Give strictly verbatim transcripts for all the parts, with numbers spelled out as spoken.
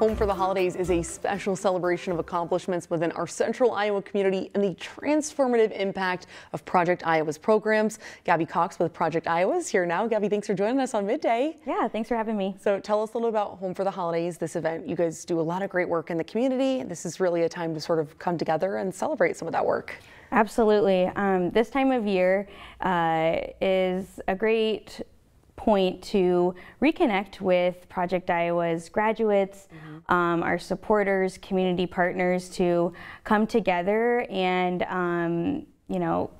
Home for the Holidays is a special celebration of accomplishments within our central Iowa community and the transformative impact of Project Iowa's programs. Gabby Cox with Project Iowa is here now. Gabby, thanks for joining us on midday. Yeah, thanks for having me. So tell us a little about Home for the Holidays, this event. You guys do a lot of great work in the community. This is really a time to sort of come together and celebrate some of that work. Absolutely. Um, this time of year uh, is a great point to reconnect with Project Iowa's graduates, mm-hmm. um, our supporters, community partners, to come together and, um, you know,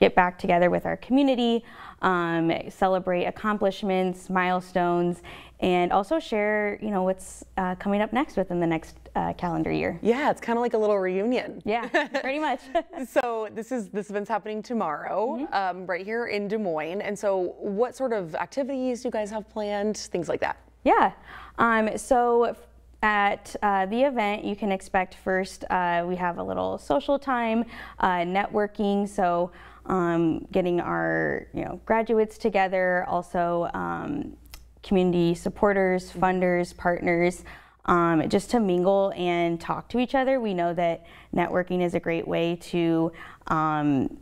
get back together with our community, um, celebrate accomplishments, milestones, and also share, you know, what's uh, coming up next within the next uh, calendar year. Yeah, it's kind of like a little reunion. Yeah, pretty much. So this is this event's happening tomorrow, mm-hmm. um, right here in Des Moines. And so, what sort of activities do you guys have planned? Things like that. Yeah. Um, so. At uh, the event, you can expect first, uh, we have a little social time, uh, networking, so um, getting our you know graduates together, also um, community supporters, funders, partners, um, just to mingle and talk to each other. We know that networking is a great way to um,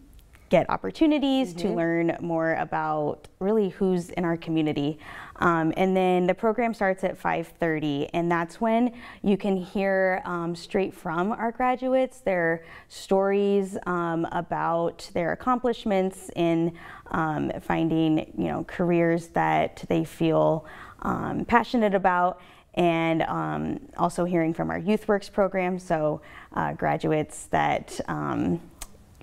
get opportunities, mm-hmm. to learn more about really who's in our community. Um, and then the program starts at five thirty, and that's when you can hear um, straight from our graduates their stories um, about their accomplishments in um, finding you know careers that they feel um, passionate about, and um, also hearing from our YouthWorks program, so uh, graduates that um,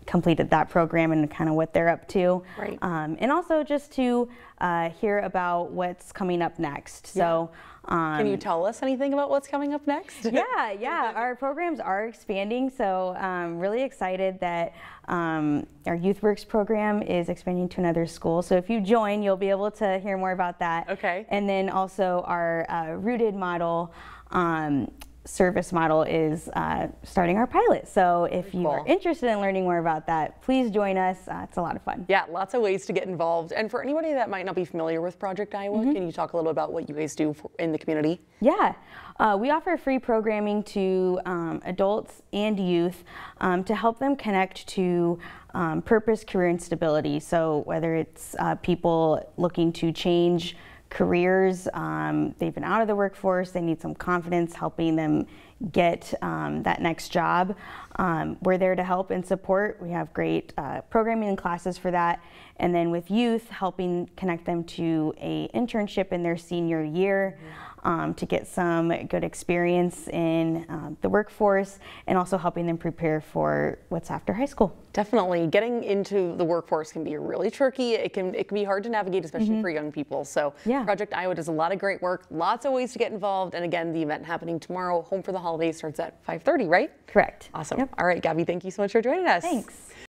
completed that program and kind of what they're up to, right. um, and also just to uh, hear about what's coming up next. Yeah. So, um, can you tell us anything about what's coming up next? Yeah, yeah, our programs are expanding, so um, really excited that um, our YouthWorks program is expanding to another school. So if you join, you'll be able to hear more about that. Okay. And then also our uh, Rooted model. Um, service model is uh, starting our pilot. So if you cool. are interested in learning more about that, please join us. Uh, it's a lot of fun. Yeah, lots of ways to get involved. And for anybody that might not be familiar with Project Iowa, mm-hmm. can you talk a little about what you guys do for, in the community? Yeah, uh, we offer free programming to um, adults and youth um, to help them connect to um, purpose, career, and stability. So whether it's uh, people looking to change careers, um, they've been out of the workforce, they need some confidence, helping them get um, that next job. Um, we're there to help and support. We have great uh, programming and classes for that. And then with youth, helping connect them to an internship in their senior year, um, to get some good experience in uh, the workforce, and also helping them prepare for what's after high school. Definitely. Getting into the workforce can be really tricky. It can, it can be hard to navigate, especially mm-hmm. for young people. So yeah. Project Iowa does a lot of great work, lots of ways to get involved. And again, the event happening tomorrow, Home for the Holidays, starts at five thirty, right? Correct. Awesome. Yep. All right, Gabby, thank you so much for joining us. Thanks.